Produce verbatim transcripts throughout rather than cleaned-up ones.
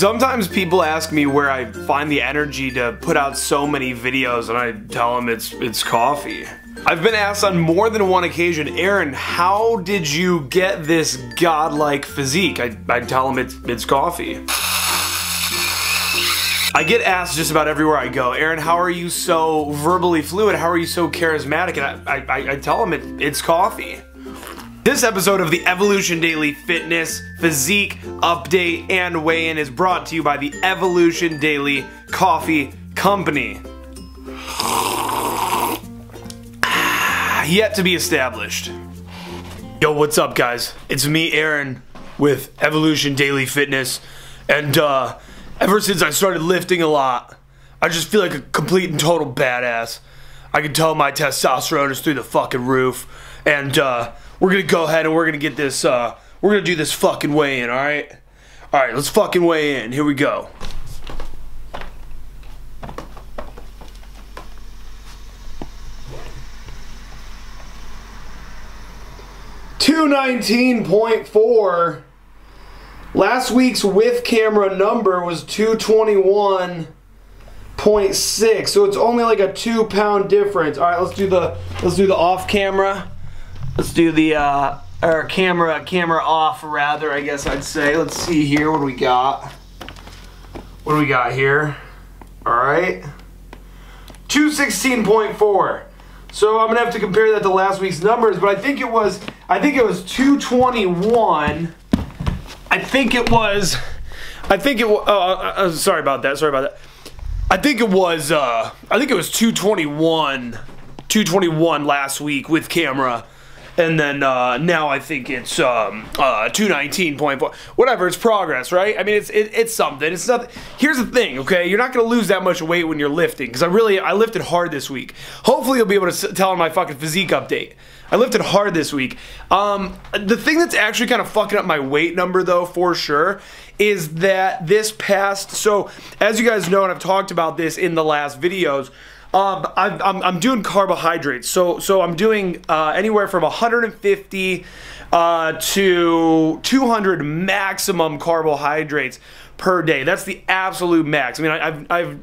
Sometimes people ask me where I find the energy to put out so many videos, and I tell them it's it's coffee. I've been asked on more than one occasion, Aaron, how did you get this godlike physique? I, I tell them it's, it's coffee. I get asked just about everywhere I go, Aaron, how are you so verbally fluid? How are you so charismatic? And I, I, I tell them it, it's coffee. This episode of the Evolution Daily Fitness Physique Update and Weigh-In is brought to you by the Evolution Daily Coffee Company. Yet to be established. Yo, what's up, guys? It's me, Aaron, with Evolution Daily Fitness, and uh, ever since I started lifting a lot, I just feel like a complete and total badass. I can tell my testosterone is through the fucking roof, and uh, we're gonna go ahead and we're gonna get this, uh, we're gonna do this fucking weigh-in, alright? Alright, let's fucking weigh in. Here we go. two nineteen point four. Last week's with camera number was two twenty-one point six. So it's only like a two pound difference. Alright, let's do the let's do the off camera. Let's do the, uh, or camera, camera off rather, I guess I'd say. Let's see here, what do we got? What do we got here? All right. two sixteen point four. So I'm gonna have to compare that to last week's numbers, but I think it was, I think it was two twenty-one. I think it was, I think it was, uh, uh, sorry about that, sorry about that. I think it was, uh, I think it was two twenty-one, two twenty-one last week with camera. And then uh, now I think it's um, uh, two nineteen point four. Whatever, it's progress, right? I mean, it's it, it's something. It's nothing. Here's the thing, okay? You're not gonna lose that much weight when you're lifting, because I really I lifted hard this week. Hopefully, you'll be able to tell on my fucking physique update. I lifted hard this week. Um, the thing that's actually kind of fucking up my weight number, though, for sure, is that this past. So, as you guys know, and I've talked about this in the last videos. Um, I'm, I'm, I'm doing carbohydrates, so so I'm doing uh, anywhere from one hundred fifty uh, to two hundred maximum carbohydrates per day. That's the absolute max. I mean, I, I've, I've,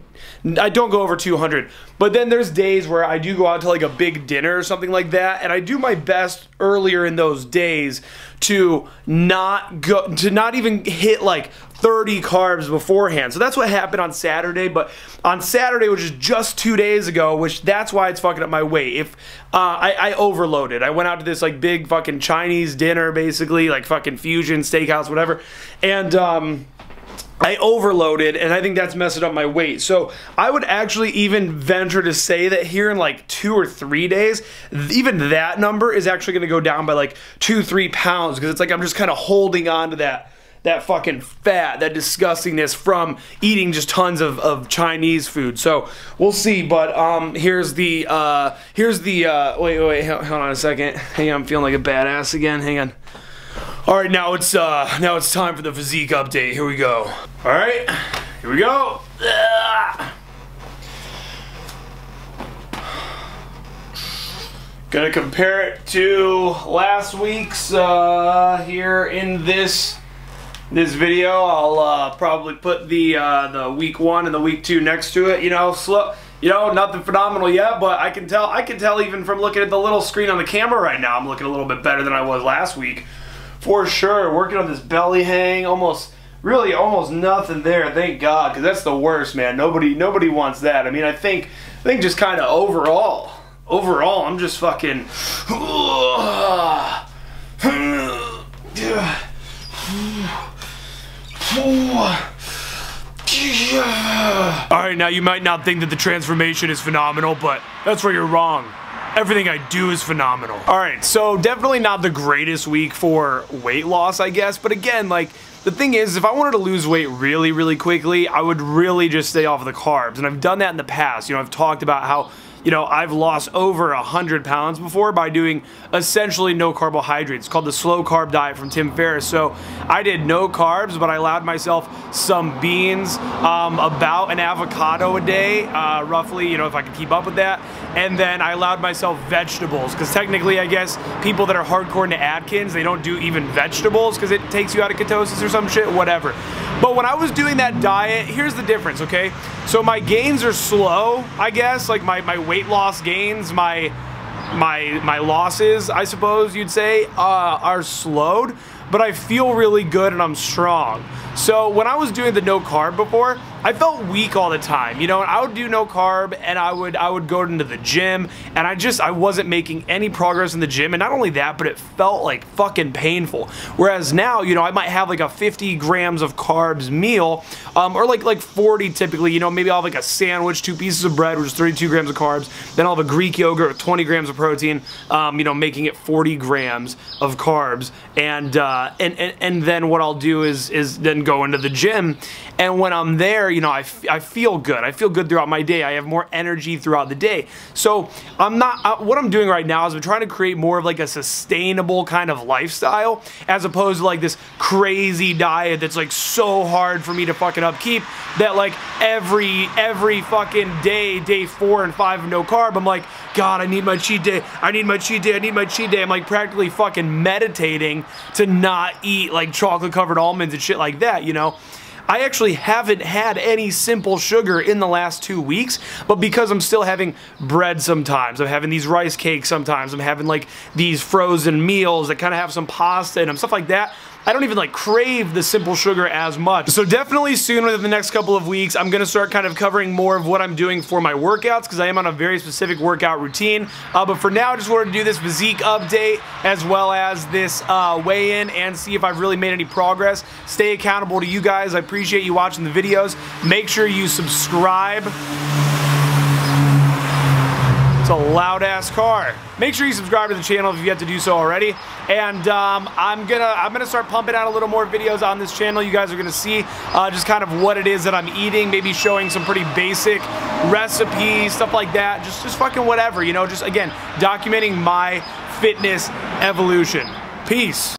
I don't go over two hundred, but then there's days where I do go out to like a big dinner or something like that, and I do my best earlier in those days to not go to not even hit like thirty carbs beforehand. So that's what happened on Saturday, but on Saturday, which is just two days ago, which that's why it's fucking up my weight. If uh, I, I overloaded. I went out to this like big fucking Chinese dinner, basically, like fucking fusion, steakhouse, whatever, and um, I overloaded, and I think that's messing up my weight. So I would actually even venture to say that here in like two or three days, even that number is actually gonna go down by like two, three pounds, because it's like I'm just kind of holding on to that that fucking fat, that disgustingness from eating just tons of, of Chinese food. So we'll see, but um, here's the, uh, here's the, uh, wait, wait, hold on a second. Hang on, I'm feeling like a badass again, hang on. All right, now it's, uh, now it's time for the physique update, here we go. All right, here we go. Ugh. Gonna compare it to last week's uh, here in this This video. I'll uh, probably put the uh, the week one and the week two next to it. You know, slow. You know, nothing phenomenal yet, but I can tell. I can tell even from looking at the little screen on the camera right now. I'm looking a little bit better than I was last week, for sure. Working on this belly hang, almost really almost nothing there. Thank God, because that's the worst, man. Nobody nobody wants that. I mean, I think I think just kind of overall, overall, I'm just fucking. Alright, now you might not think that the transformation is phenomenal, but that's where you're wrong. Everything I do is phenomenal. Alright, so definitely not the greatest week for weight loss, I guess, but again, like, the thing is, if I wanted to lose weight really, really quickly, I would really just stay off of the carbs, and I've done that in the past. You know, I've talked about how, you know, I've lost over one hundred pounds before by doing essentially no carbohydrates. It's called the slow carb diet from Tim Ferriss. So I did no carbs, but I allowed myself some beans, um, about an avocado a day, uh, roughly, you know, if I could keep up with that. and then I allowed myself vegetables, because technically, I guess, people that are hardcore into Atkins, they don't do even vegetables because it takes you out of ketosis or some shit, whatever. But when I was doing that diet, here's the difference, okay? So my gains are slow, I guess, like my, my weight loss gains, my my my losses, I suppose you'd say, uh, are slowed, but I feel really good and I'm strong. So when I was doing the no carb before, I felt weak all the time, you know, and I would do no carb and I would I would go into the gym and I just, I wasn't making any progress in the gym, and not only that, but it felt like fucking painful. Whereas now, you know, I might have like a fifty grams of carbs meal, um, or like like forty typically, you know, maybe I'll have like a sandwich, two pieces of bread, which is thirty-two grams of carbs, then I'll have a Greek yogurt with twenty grams of protein, um, you know, making it forty grams of carbs, and, uh, and, and, and then what I'll do is, is then go into the gym, and when I'm there, you know, I, I feel good. I feel good throughout my day. I have more energy throughout the day. So I'm not, uh, what I'm doing right now is I'm trying to create more of like a sustainable kind of lifestyle, as opposed to like this crazy diet that's like so hard for me to fucking upkeep that like every, every fucking day, day four and five of no carb, I'm like, God, I need my cheat day. I need my cheat day. I need my cheat day. I'm like practically fucking meditating to not eat like chocolate covered almonds and shit like that, you know? I actually haven't had any simple sugar in the last two weeks, but because I'm still having bread sometimes, I'm having these rice cakes sometimes, I'm having like these frozen meals that kind of have some pasta in them, stuff like that, I don't even like crave the simple sugar as much. So definitely soon, within the next couple of weeks, I'm gonna start kind of covering more of what I'm doing for my workouts, because I am on a very specific workout routine. Uh, but for now, I just wanted to do this physique update as well as this uh, weigh-in and see if I've really made any progress. Stay accountable to you guys. I appreciate you watching the videos. Make sure you subscribe. It's a loud-ass car. Make sure you subscribe to the channel if you've yet to do so already. And um, I'm gonna I'm gonna start pumping out a little more videos on this channel. You guys are gonna see uh, just kind of what it is that I'm eating, maybe showing some pretty basic recipes, stuff like that. Just, just fucking whatever, you know, just again, documenting my fitness evolution. Peace.